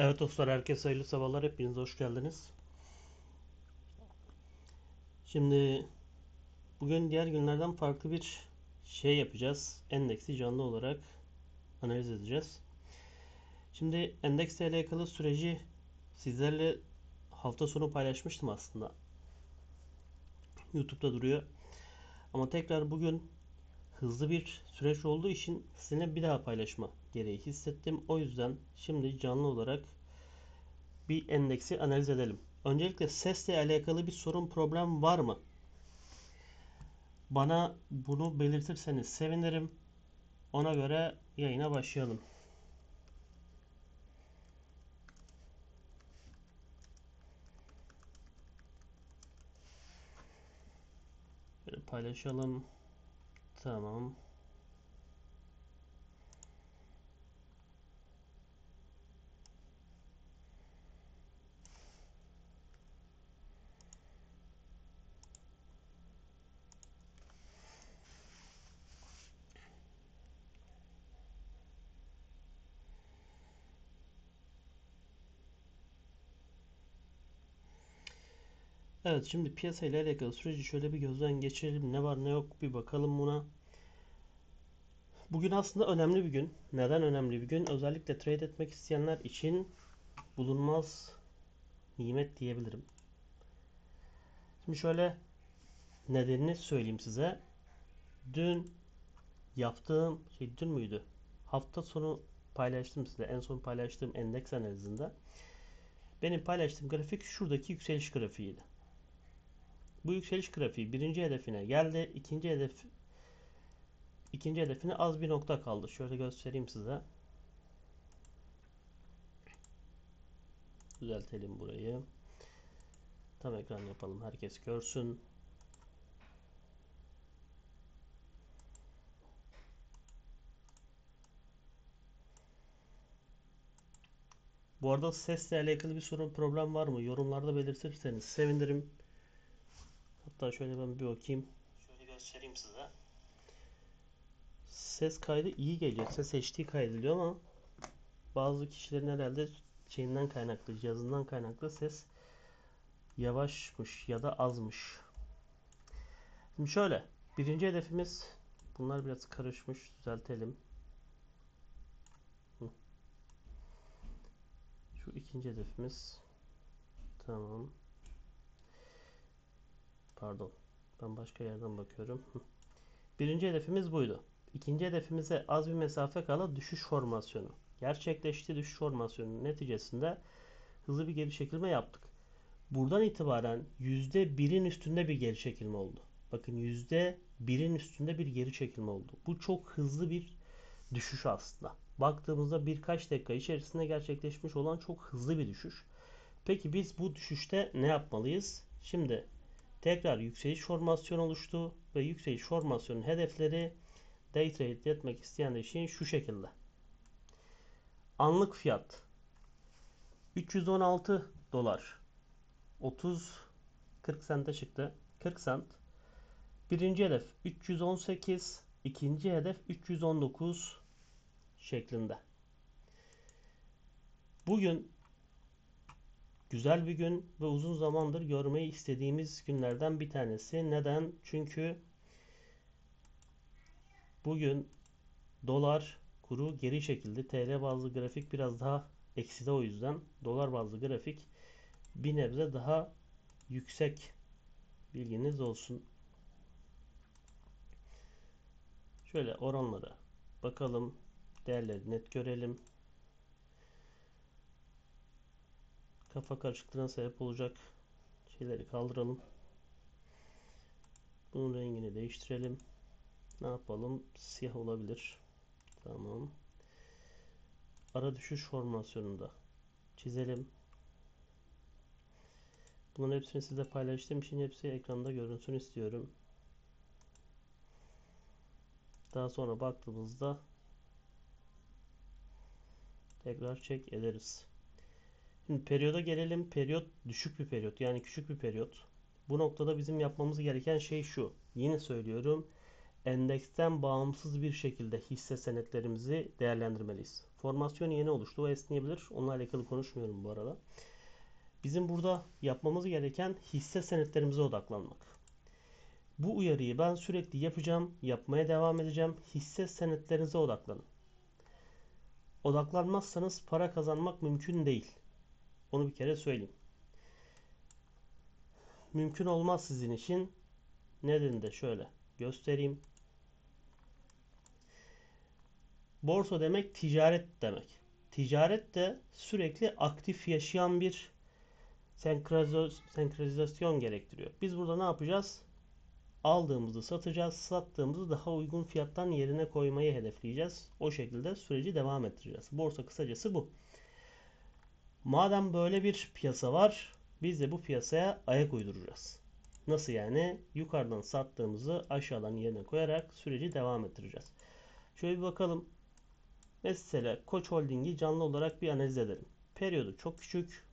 Evet dostlar, herkese hayırlı sabahlar. Hepiniz hoş geldiniz. Şimdi bugün diğer günlerden farklı bir şey yapacağız. Endeksi canlı olarak analiz edeceğz. Şimdi endeksle alakalı süreci sizlerle hafta sonu paylaşmıştım aslında. YouTube'da duruyor. Ama tekrar bugün hızlı bir süreç olduğu için sizinle bir daha paylaşma gereği hissettim. O yüzden şimdi canlı olarak bir endeksi analiz edelim. Öncelikle sesle alakalı bir sorun, problem var mı? Bana bunu belirtirseniz sevinirim. Ona göre yayına başlayalım. Böyle paylaşalım. Tamam. Evet, şimdi piyasa ile alakalı süreci şöyle bir gözden geçirelim. Ne var ne yok bir bakalım buna. Bugün aslında önemli bir gün. Neden önemli bir gün? Özellikle trade etmek isteyenler için bulunmaz nimet diyebilirim. Şimdi şöyle nedenini söyleyeyim size. Dün yaptığım şey, dün müydü? Hafta sonu paylaştım size. En son paylaştığım endeks analizinde. Benim paylaştığım grafik şuradaki yükseliş grafiğiydi. Bu yükseliş grafiği birinci hedefine geldi. İkinci hedefine az bir nokta kaldı. Şöyle göstereyim size. Düzeltelim burayı. Tam ekran yapalım. Herkes görsün. Bu arada sesle alakalı bir sorun, problem var mı? Yorumlarda belirtirseniz sevinirim. Hatta şöyle ben bir bakayım. Şöyle göstereyim size. Ses kaydı iyi geliyor. Ses HD kaydediliyor ama bazı kişilerin herhalde şeyinden kaynaklı, cihazından kaynaklı ses yavaşmış ya da azmış. Şimdi şöyle. Birinci hedefimiz, bunlar biraz karışmış. Düzeltelim. Şu ikinci hedefimiz. Tamam. Pardon. Ben başka yerden bakıyorum. Birinci hedefimiz buydu. İkinci hedefimize az bir mesafe kala düşüş formasyonu gerçekleşti. Düşüş formasyonu neticesinde hızlı bir geri çekilme yaptık. Buradan itibaren %1'in üstünde bir geri çekilme oldu. Bakın %1'in üstünde bir geri çekilme oldu. Bu çok hızlı bir düşüş aslında. Baktığımızda birkaç dakika içerisinde gerçekleşmiş olan çok hızlı bir düşüş. Peki biz bu düşüşte ne yapmalıyız? Şimdi tekrar yükseliş formasyonu oluştu ve yükseliş formasyonun hedefleri day trade etmek isteyen için şu şekilde. Anlık fiyat $316 30-40 sente çıktı. 40 sent. Birinci hedef 318, ikinci hedef 319 şeklinde. Bugün güzel bir gün ve uzun zamandır görmeyi istediğimiz günlerden bir tanesi. Neden? Çünkü bugün dolar kuru geri çekildi. TL bazlı grafik biraz daha ekside, o yüzden dolar bazlı grafik bir nebze daha yüksek. Bilginiz olsun. Şöyle oranlara bakalım. Değerleri net görelim. Kafa karışıklığına sebep olacak şeyleri kaldıralım. Bunun rengini değiştirelim. Ne yapalım? Siyah olabilir. Tamam. Ara düşüş formasyonunda çizelim. Bunların hepsini size paylaştığım için hepsi ekranda görünsün istiyorum. Daha sonra baktığımızda tekrar check ederiz. Şimdi periyoda gelelim. Periyot düşük bir periyot. Yani küçük bir periyot. Bu noktada bizim yapmamız gereken şey şu. Yine söylüyorum. Endeksten bağımsız bir şekilde hisse senetlerimizi değerlendirmeliyiz. Formasyon yeni oluştu ve esneyebilir. Onunla alakalı konuşmuyorum bu arada. Bizim burada yapmamız gereken hisse senetlerimize odaklanmak. Bu uyarıyı ben sürekli yapacağım, yapmaya devam edeceğim. Hisse senetlerinize odaklanın. Odaklanmazsanız para kazanmak mümkün değil. Onu bir kere söyleyeyim. Mümkün olmaz sizin için. Nedenini de şöyle göstereyim. Borsa demek ticaret demek. Ticaret de sürekli aktif yaşayan bir senkronizasyon gerektiriyor. Biz burada ne yapacağız? Aldığımızı satacağız, sattığımızı daha uygun fiyattan yerine koymayı hedefleyeceğiz. O şekilde süreci devam ettireceğiz. Borsa kısacası bu. Madem böyle bir piyasa var, biz de bu piyasaya ayak uyduracağız. Nasıl yani? Yukarıdan sattığımızı aşağıdan yerine koyarak süreci devam ettireceğiz. Şöyle bir bakalım. Mesela Koç Holding'i canlı olarak bir analiz edelim. Periyodu çok küçük.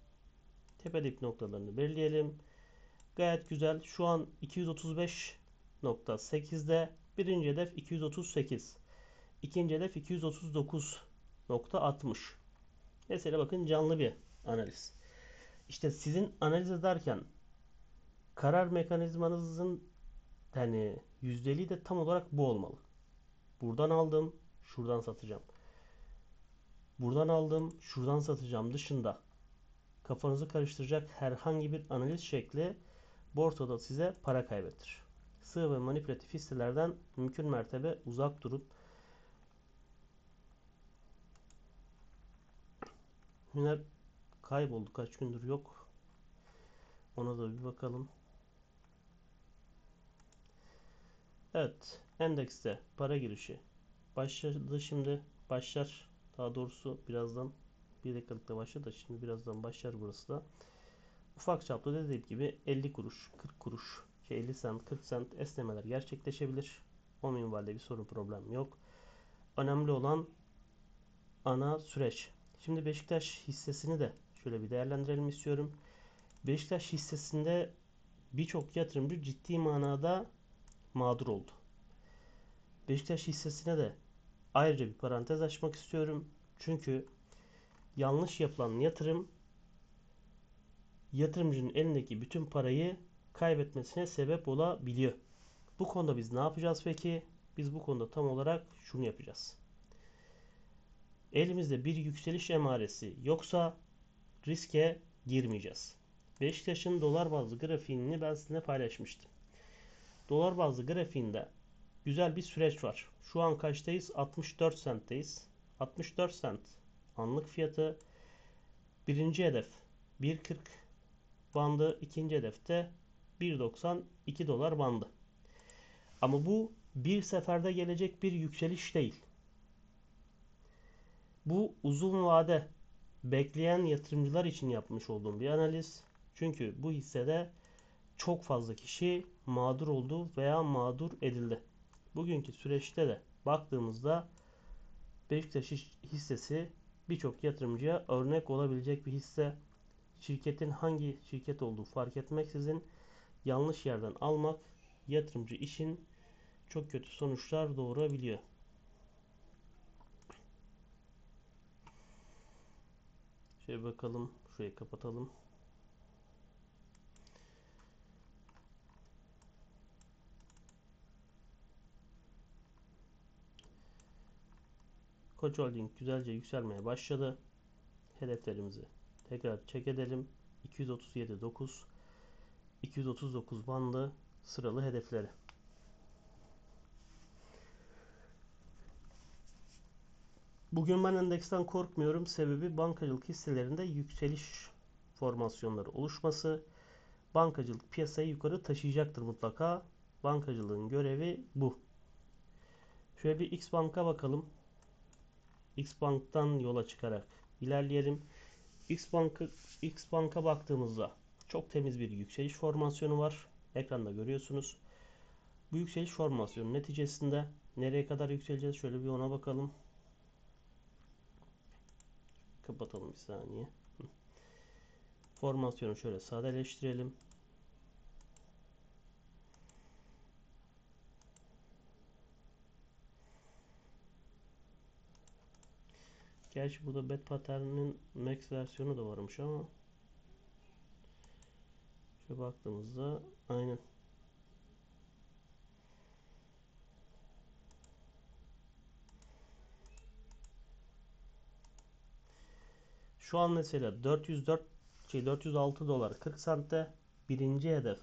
Tepe noktalarını belirleyelim. Gayet güzel. Şu an 235.8'de. Birinci hedef 238. İkinci hedef 239.60. Mesela bakın canlı bir analiz. İşte sizin analiz ederken karar mekanizmanızın yani yüzdeliği de tam olarak bu olmalı. Buradan aldım, şuradan satacağım. Buradan aldım, şuradan satacağım dışında kafanızı karıştıracak herhangi bir analiz şekli borsada size para kaybettirir. Sığ ve manipülatif hisselerden mümkün mertebe uzak durun. Hüner kayboldu, kaç gündür yok. Ona da bir bakalım. Evet, endekste para girişi başladı şimdi. Başlar daha doğrusu birazdan. Bir dakikalıkta başladı. Şimdi birazdan başlar burası da. Ufak çaplı dediğim gibi 50 kuruş, 40 kuruş, 50 sent, 40 sent esnemeler gerçekleşebilir. O minvalde bir sorun, problem yok. Önemli olan ana süreç. Şimdi Beşiktaş hissesini de şöyle bir değerlendirelim istiyorum. Beşiktaş hissesinde birçok yatırımcı ciddi manada mağdur oldu. Beşiktaş hissesine de ayrıca bir parantez açmak istiyorum. Çünkü yanlış yapılan yatırım yatırımcının elindeki bütün parayı kaybetmesine sebep olabiliyor. Bu konuda biz ne yapacağız peki? Biz bu konuda tam olarak şunu yapacağız. Elimizde bir yükseliş emaresi yoksa riske girmeyeceğiz. Beşiktaş'ın dolar bazlı grafiğini ben sizinle paylaşmıştım. Dolar bazlı grafiğinde güzel bir süreç var. Şu an kaçtayız? 64 sentteyiz. 64 sent anlık fiyatı. Birinci hedef 1.40 bandı. İkinci hedefte 1.92 dolar bandı. Ama bu bir seferde gelecek bir yükseliş değil. Bu uzun vade bekleyen yatırımcılar için yapmış olduğum bir analiz. Çünkü bu hissede çok fazla kişi mağdur oldu veya mağdur edildi. Bugünkü süreçte de baktığımızda Beşiktaş hissesi birçok yatırımcıya örnek olabilecek bir hisse. Şirketin hangi şirket olduğu fark etmeksizin yanlış yerden almak yatırımcı için çok kötü sonuçlar doğurabiliyor. Şöyle bakalım. Şurayı kapatalım. Koç Holding güzelce yükselmeye başladı. Hedeflerimizi tekrar check edelim. 237.9 239 bandı sıralı hedefleri. Bugün ben endeksten korkmuyorum. Sebebi bankacılık hisselerinde yükseliş formasyonları oluşması. Bankacılık piyasayı yukarı taşıyacaktır mutlaka. Bankacılığın görevi bu. Şöyle bir X Bank'a bakalım. X Bank'tan yola çıkarak ilerleyelim. X Bank'a baktığımızda çok temiz bir yükseliş formasyonu var. Ekranda görüyorsunuz. Bu yükseliş formasyonu neticesinde nereye kadar yükseleceğiz? Şöyle bir ona bakalım. Kapatalım bir saniye. Formasyonu şöyle sadeleştirelim. Gerçi burada bet paterninin max versiyonu da varmış ama şöyle baktığımızda aynen. Şu an mesela 406 dolar 40 sentte birinci hedef,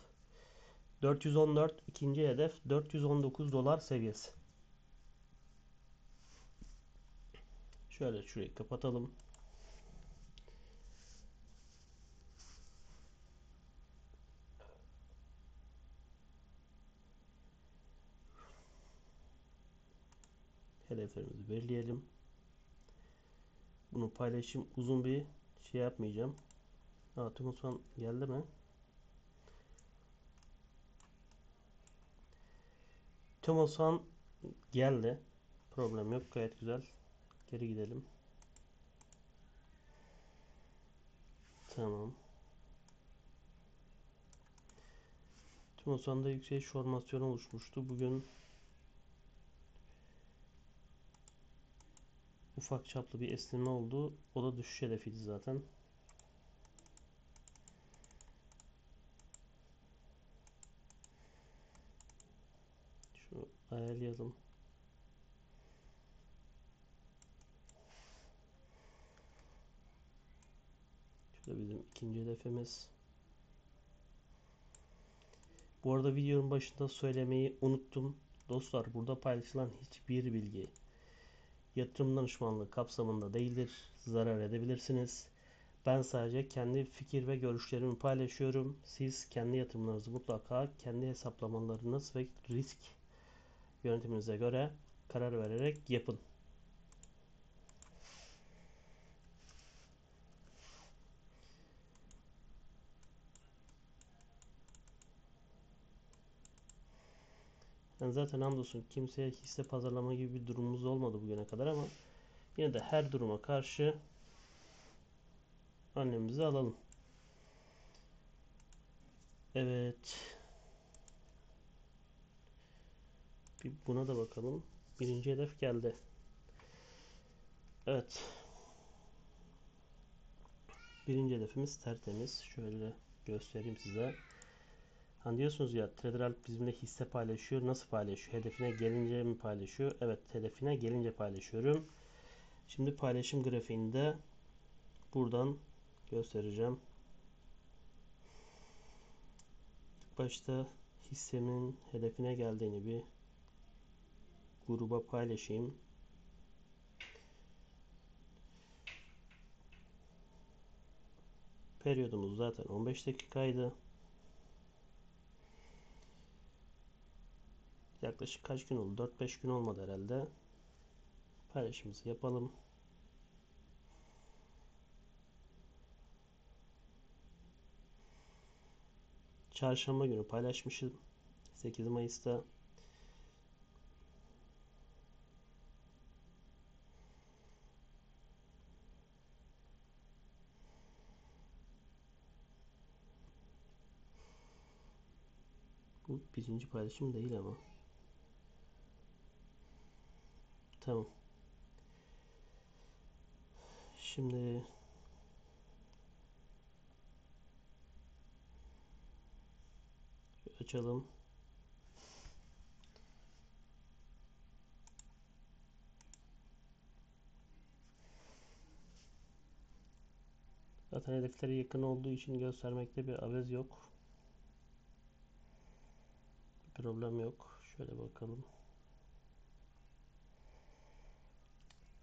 414 ikinci hedef, 419 dolar seviyesi. Şöyle şurayı kapatalım. Hedeflerimizi belirleyelim. Bunu paylaşayım. Uzun bir şey yapmayacağım. Thomasan geldi mi? Thomasan geldi. Problem yok. Gayet güzel. Geri gidelim. Tamam. Thomasan'da yükseliş formasyonu oluşmuştu. Bugün ufak çaplı bir esneme oldu. O da düşüş hedefiydi zaten. Şu ayarlayalım. Şurada bizim ikinci hedefimiz. Bu arada videonun başında söylemeyi unuttum. Dostlar, burada paylaşılan hiçbir bilgi yatırım danışmanlığı kapsamında değildir. Zarar edebilirsiniz. Ben sadece kendi fikir ve görüşlerimi paylaşıyorum. Siz kendi yatırımlarınızı mutlaka kendi hesaplamalarınız ve risk yönetiminize göre karar vererek yapın. Yani zaten hamdolsun kimseye hisse pazarlama gibi bir durumumuz olmadı bugüne kadar ama yine de her duruma karşı annemizi alalım. Evet. Bir buna da bakalım. Birinci hedef geldi. Evet. Birinci hedefimiz tertemiz. Şöyle göstereyim size. Hani diyorsunuz ya, Trader Alp bizimle hisse paylaşıyor. Nasıl paylaşıyor? Hedefine gelince mi paylaşıyor? Evet, hedefine gelince paylaşıyorum. Şimdi paylaşım grafiğinde buradan göstereceğim. Başta hissemin hedefine geldiğini bir gruba paylaşayım. Periyodumuz zaten 15 dakikaydı. Yaklaşık kaç gün oldu? 4-5 gün olmadı herhalde. Paylaşımımızı yapalım. Çarşamba günü paylaşmışım. 8 Mayıs'ta. Bu birinci paylaşım değil ama. Tamam. Şimdi açalım. Zaten hedeflere yakın olduğu için göstermekte bir abes yok. Bir problem yok. Şöyle bakalım.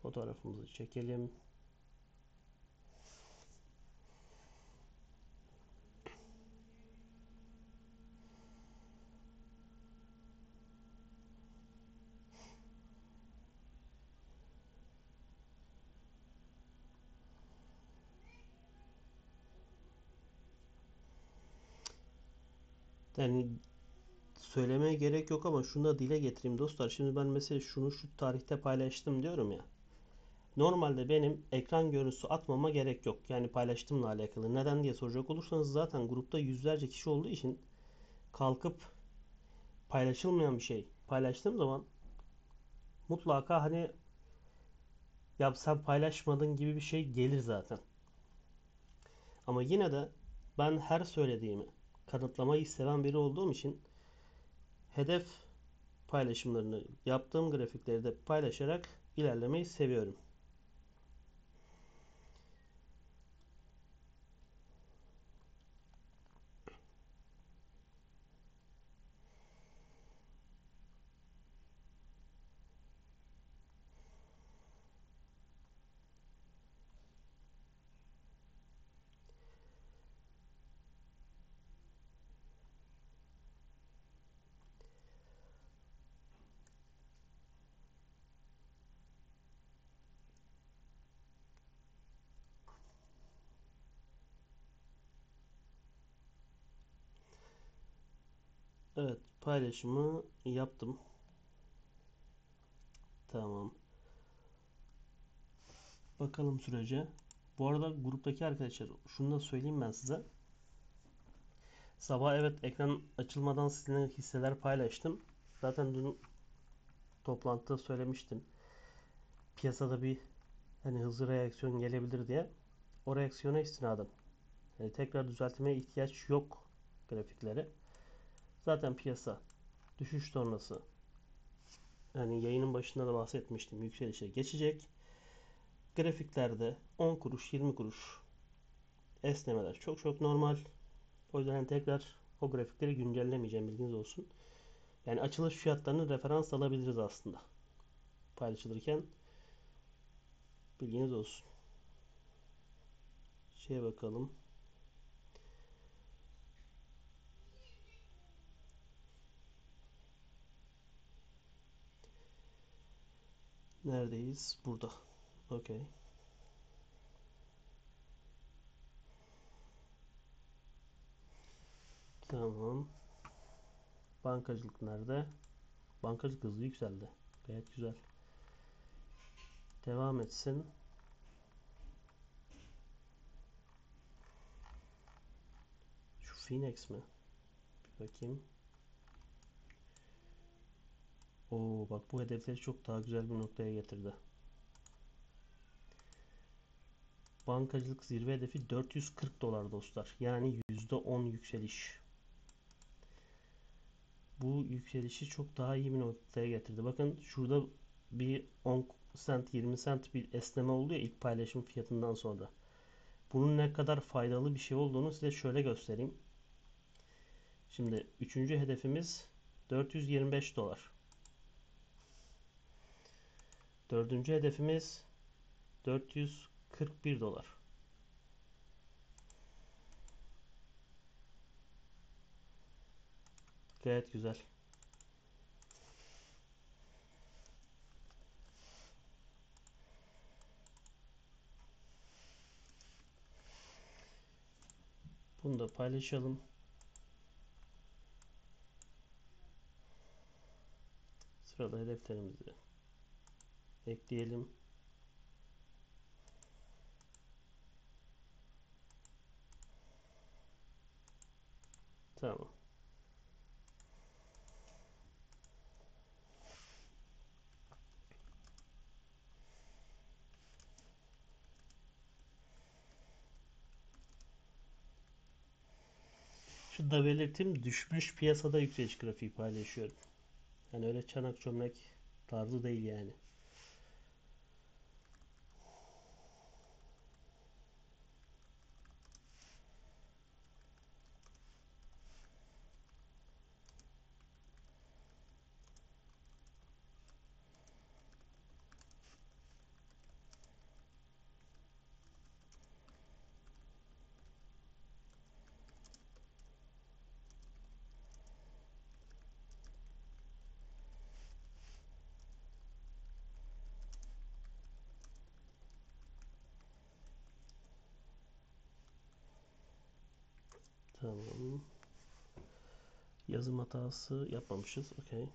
Fotoğrafımızı çekelim. Yani söylemeye gerek yok ama şunu da dile getireyim dostlar. Şimdi ben mesela şunu şu tarihte paylaştım diyorum ya. Normalde benim ekran görüntüsü atmama gerek yok. Yani paylaştığımla alakalı. Neden diye soracak olursanız zaten grupta yüzlerce kişi olduğu için kalkıp paylaşılmayan bir şey paylaştığım zaman mutlaka hani ya sen paylaşmadın gibi bir şey gelir zaten. Ama yine de ben her söylediğimi kanıtlamayı seven biri olduğum için hedef paylaşımlarını yaptığım grafikleri de paylaşarak ilerlemeyi seviyorum. Evet, paylaşımı yaptım. Tamam. Bakalım sürece. Bu arada gruptaki arkadaşlar şunu da söyleyeyim ben size. Sabah evet ekran açılmadan sizinle hisseler paylaştım. Zaten dün toplantıda söylemiştim. Piyasada bir hani hızlı reaksiyon gelebilir diye. O reaksiyona istinaden yani tekrar düzeltmeye ihtiyaç yok grafikleri. Zaten piyasa düşüş sonrası, yani yayının başında da bahsetmiştim, yükselişe geçecek. Grafiklerde 10 kuruş 20 kuruş esnemeler çok normal. O yüzden tekrar o grafikleri güncellemeyeceğim, bilginiz olsun. Yani açılış fiyatlarını referans alabiliriz aslında paylaşılırken, bilginiz olsun. Şeye bakalım. Neredeyiz? Burada. Okay. Tamam. Bankacılık nerede? Bankacılık hızlı yükseldi. Gayet güzel. Devam etsin. Şu Phoenix mi? Bir bakayım. Oo, bak bu hedefleri çok daha güzel bir noktaya getirdi. Bankacılık zirve hedefi 440 dolar dostlar. Yani %10 yükseliş. Bu yükselişi çok daha iyi bir noktaya getirdi. Bakın şurada bir 10 cent 20 cent bir esneme oldu ya ilk paylaşım fiyatından sonra. Bunun ne kadar faydalı bir şey olduğunu size şöyle göstereyim. Şimdi 3. hedefimiz 425 dolar. Dördüncü hedefimiz 441 dolar. Gayet güzel. Bunu da paylaşalım. Sırada hedeflerimizi ekleyelim. Tamam. Şunu da belirteyim. Düşmüş piyasada yükseliş grafiği paylaşıyorum. Yani öyle çanak çömlek tarzı değil yani. Tamam. Yazım hatası yapmamışız. Okay.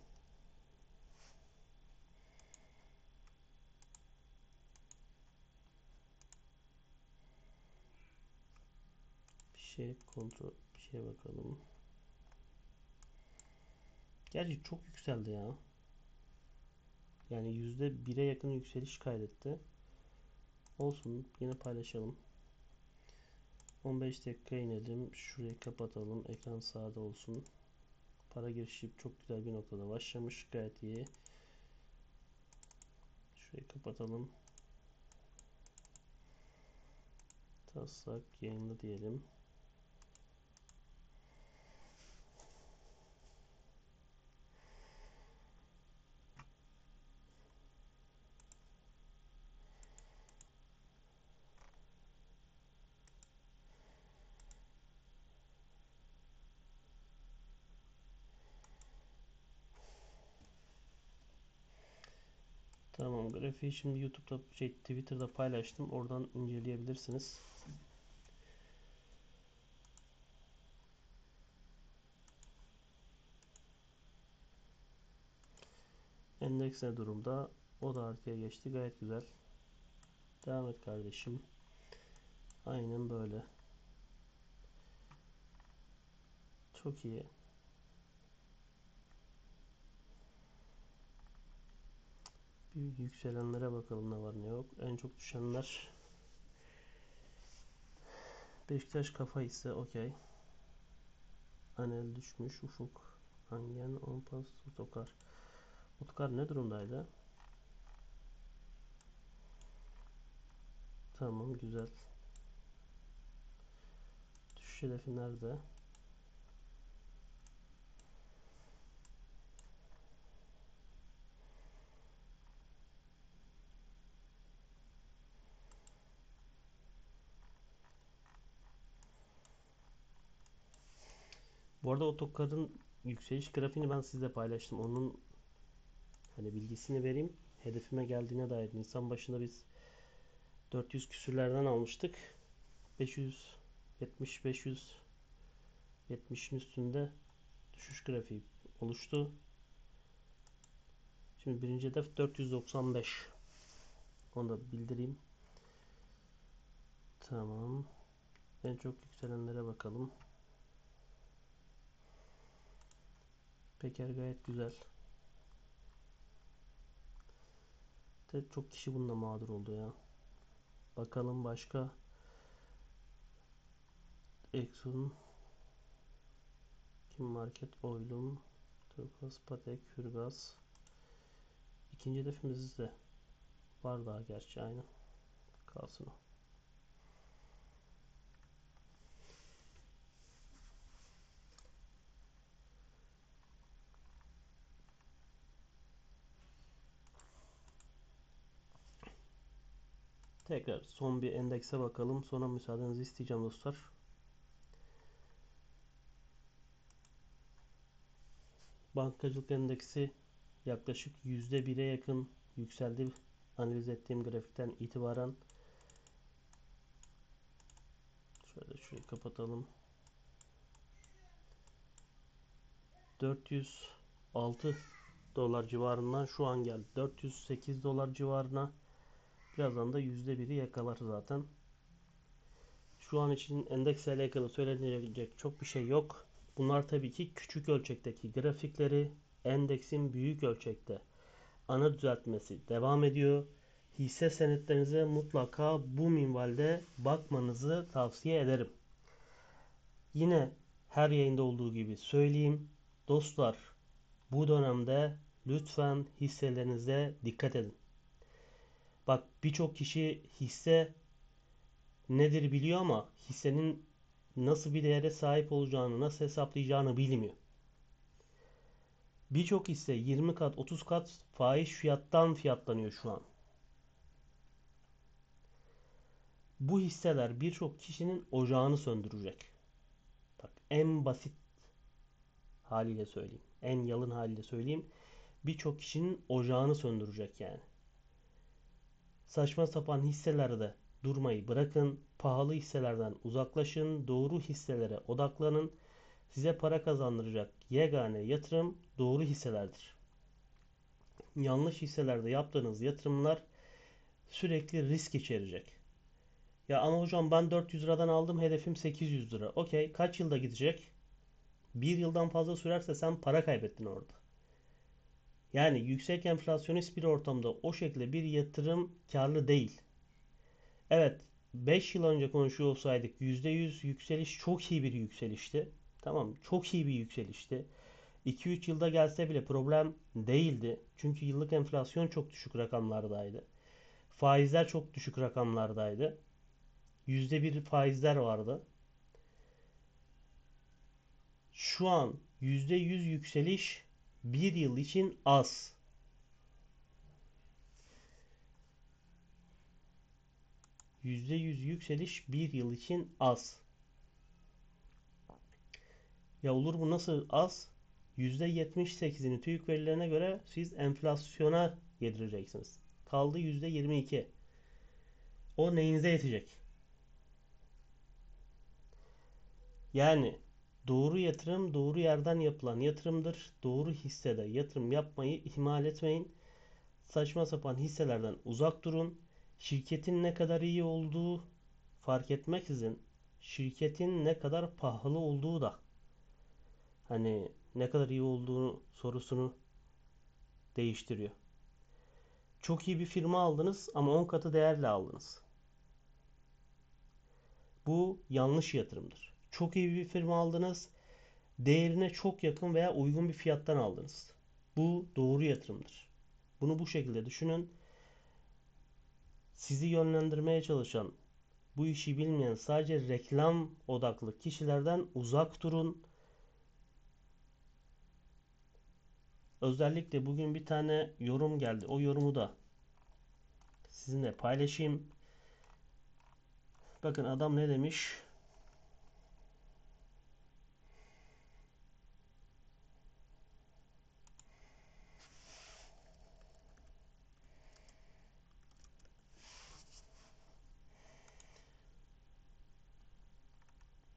Bir şeye bakalım. Gerçi çok yükseldi ya. Yani %1'e yakın yükseliş kaydetti. Olsun, yine paylaşalım. 15 dakika inelim. Şurayı kapatalım. Ekran sağda olsun. Para girişi çok güzel bir noktada başlamış. Gayet iyi. Şurayı kapatalım. Taslak yayınla diyelim. Tamam, grafiği şimdi YouTube'da Twitter'da paylaştım. Oradan inceleyebilirsiniz. Endeks ne durumda? O da arkaya geçti. Gayet güzel. Devam et kardeşim. Aynen böyle. Çok iyi. Bir yükselenlere bakalım ne var ne yok. En çok düşenler Beşiktaş kafa ise okey. Anel düşmüş. Ufuk. Hangen. Onpas. Tokar. Utkar ne durumdaydı? Tamam, güzel. Düşüş hedefi nerede? Bu arada Otokar'ın yükseliş grafiğini ben sizle paylaştım. Onun hani bilgisini vereyim. Hedefime geldiğine dair. Nisan başında biz 400 küsürlerden almıştık. 570'in üstünde düşüş grafiği oluştu. Şimdi birinci hedef 495. Onu da bildireyim. Tamam. En çok yükselenlere bakalım. Peker gayet güzel. Çok kişi bununla mağdur oldu ya. Bakalım başka. Exxon. Kim Market, Oylum, Turkuaz, Patek, Hürgaz. İkinci hedefimiz de var daha gerçi, aynı. Kalsın o. Tekrar son bir endekse bakalım. Sonra müsaadenizi isteyeceğim dostlar. Bankacılık endeksi yaklaşık %1'e yakın yükseldi. Analiz ettiğim grafikten itibaren. Şöyle şurayı kapatalım. 406 dolar civarından şu an geldi. 408 dolar civarına. Birazdan da %1'i yakalar zaten. Şu an için endeksle alakalı söylenecek çok bir şey yok. Bunlar tabii ki küçük ölçekteki grafikleri, endeksin büyük ölçekte ana düzeltmesi devam ediyor. Hisse senetlerinize mutlaka bu minvalde bakmanızı tavsiye ederim. Yine her yayında olduğu gibi söyleyeyim. Dostlar, bu dönemde lütfen hisselerinize dikkat edin. Bak, birçok kişi hisse nedir biliyor ama hissenin nasıl bir değere sahip olacağını, nasıl hesaplayacağını bilmiyor. Birçok hisse 20 kat, 30 kat fahiş fiyattan fiyatlanıyor şu an. Bu hisseler birçok kişinin ocağını söndürecek. Bak, en basit haliyle söyleyeyim. En yalın haliyle söyleyeyim. Birçok kişinin ocağını söndürecek yani. Saçma sapan hisselerde durmayı bırakın. Pahalı hisselerden uzaklaşın. Doğru hisselere odaklanın. Size para kazandıracak yegane yatırım doğru hisselerdir. Yanlış hisselerde yaptığınız yatırımlar sürekli risk içerecek. Ya ama hocam ben 400 liradan aldım, hedefim 800 lira. Okey, kaç yılda gidecek? Bir yıldan fazla sürerse sen para kaybettin orada. Yani yüksek enflasyonist bir ortamda o şekilde bir yatırım karlı değil. Evet, 5 yıl önce konuşuyor olsaydık %100 yükseliş çok iyi bir yükselişti. Tamam, çok iyi bir yükselişti. 2-3 yılda gelse bile problem değildi. Çünkü yıllık enflasyon çok düşük rakamlardaydı. Faizler çok düşük rakamlardaydı. %1 faizler vardı. Şu an %100 yükseliş 1 yıl için az. %100 yükseliş 1 yıl için az. Ya olur bu nasıl az? %78'ini TÜİK verilerine göre siz enflasyona yedireceksiniz. Kaldı %22. O neyinize yetecek? Yani doğru yatırım doğru yerden yapılan yatırımdır. Doğru hissede yatırım yapmayı ihmal etmeyin. Saçma sapan hisselerden uzak durun. Şirketin ne kadar iyi olduğu fark etmeksizin şirketin ne kadar pahalı olduğu da, hani ne kadar iyi olduğunu sorusunu değiştiriyor. Çok iyi bir firma aldınız ama 10 katı değerle aldınız. Bu yanlış yatırımdır. Çok iyi bir firma aldınız, değerine çok yakın veya uygun bir fiyattan aldınız. Bu doğru yatırımdır. Bunu bu şekilde düşünün. Sizi yönlendirmeye çalışan, bu işi bilmeyen sadece reklam odaklı kişilerden uzak durun. Özellikle bugün bir tane yorum geldi. O yorumu da sizinle paylaşayım. Bakın adam ne demiş?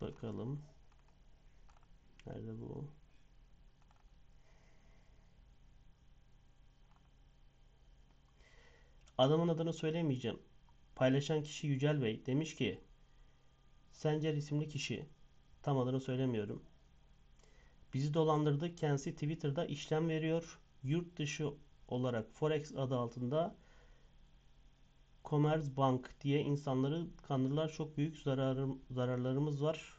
Bakalım. Nerede bu? Adamın adını söylemeyeceğim. Paylaşan kişi Yücel Bey demiş ki Sencer isimli kişi, tam adını söylemiyorum, bizi dolandırdı. Kendisi Twitter'da işlem veriyor. Yurt dışı olarak Forex adı altında Commerzbank diye insanları kandırırlar. Çok büyük zararlarımız var.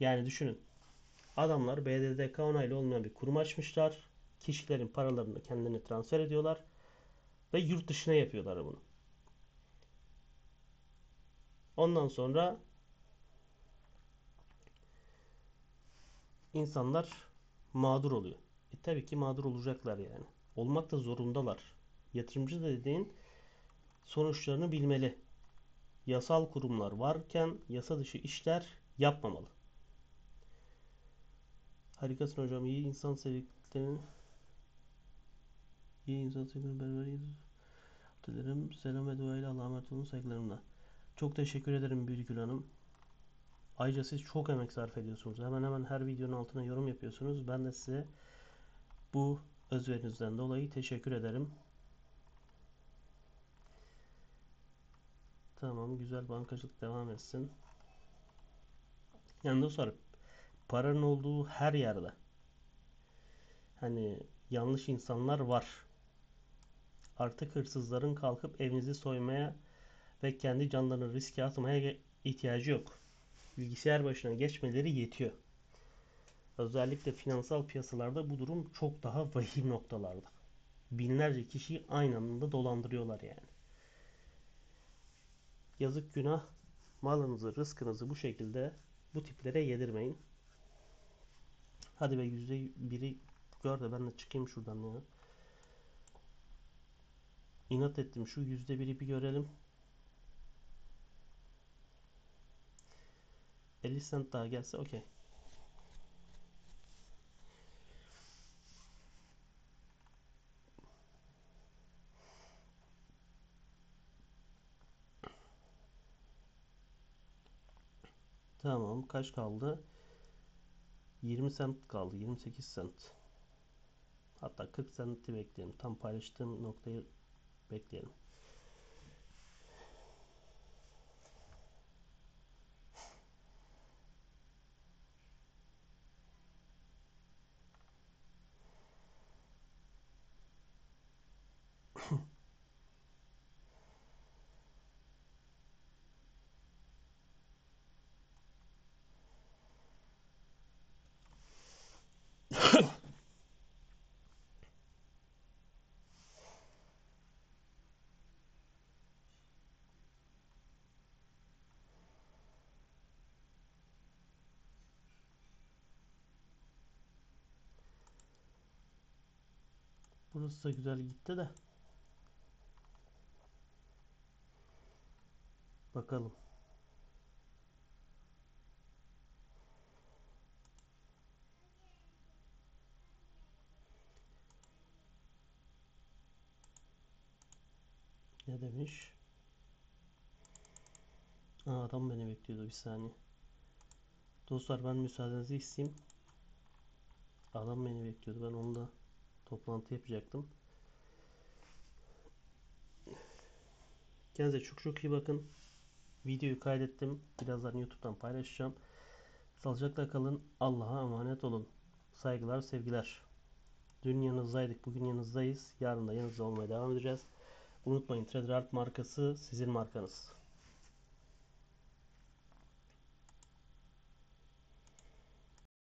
Yani düşünün. Adamlar BDDK onaylı olmayan bir kurum açmışlar. Kişilerin paralarını kendilerine transfer ediyorlar ve yurt dışına yapıyorlar bunu. Ondan sonra insanlar mağdur oluyor. Tabii ki mağdur olacaklar yani. Olmak da zorundalar. Yatırımcı da dediğin sonuçlarını bilmeli. Yasal kurumlar varken yasa dışı işler yapmamalı. Harikasın hocam. İyi insan sevdiklerini İyi insan sevgilerini berber selam ve duayla Allah'a emanet olun, saygılarımla. Çok teşekkür ederim Birgül Hanım. Ayrıca siz çok emek sarf ediyorsunuz. Hemen hemen her videonun altına yorum yapıyorsunuz. Ben de size bu özverinizden dolayı teşekkür ederim. Tamam, güzel bankacılık devam etsin. Yani dostlar, paranın olduğu her yerde hani yanlış insanlar var. Artık hırsızların kalkıp evinizi soymaya ve kendi canlarını riske atmaya ihtiyacı yok. Bilgisayar başına geçmeleri yetiyor. Özellikle finansal piyasalarda bu durum çok daha vahim noktalarda. Binlerce kişiyi aynı anda dolandırıyorlar yani. Yazık günah, malınızı, rızkınızı bu şekilde bu tiplere yedirmeyin. Hadi be, %1'i gör de ben de çıkayım şuradan ya. İnat ettim, şu %1'i bir görelim. 50 cent daha gelse okey. Tamam, kaç kaldı? 20 cent kaldı. 28 cent. Hatta 40 cent'i bekleyelim. Tam paylaştığım noktayı bekleyelim. Burası da güzel gitti de. Bakalım. Ne demiş? Aa, adam beni bekliyordu bir saniye. Dostlar ben müsaadenizi isteyeyim. Adam beni bekliyordu. Ben onunla toplantı yapacaktım. Kendinize çok çok iyi bakın. Videoyu kaydettim. Birazdan YouTube'dan paylaşacağım. Sağlıcakla kalın. Allah'a emanet olun. Saygılar, sevgiler. Dün yanınızdaydık. Bugün yanınızdayız. Yarın da yanınızda olmaya devam edeceğiz. Unutmayın, Trader Alp markası sizin markanız.